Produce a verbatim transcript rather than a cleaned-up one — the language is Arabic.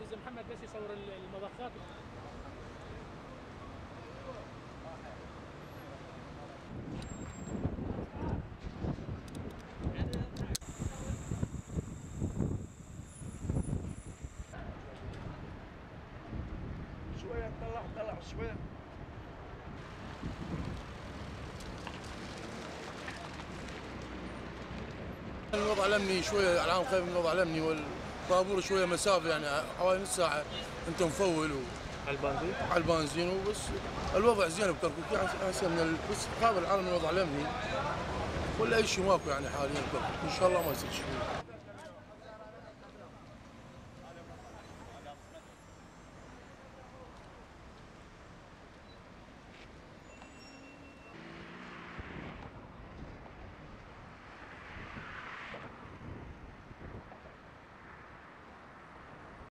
واحد يزي محمد بس يصور المضخات. شوية طلع طلع شوية. الوضع الأمني شوية على عام خايف من الوضع الأمني والطابور شوية مسافة يعني حوالي نص ساعة أنت مفول و... على البنزين؟ على البنزين وبس الوضع زين بكركوك يعني أحسن من بس قابل العالم الوضع الأمني ولا أي شيء ماكو يعني حاليا بكركوك إن شاء الله ما يصير شيء.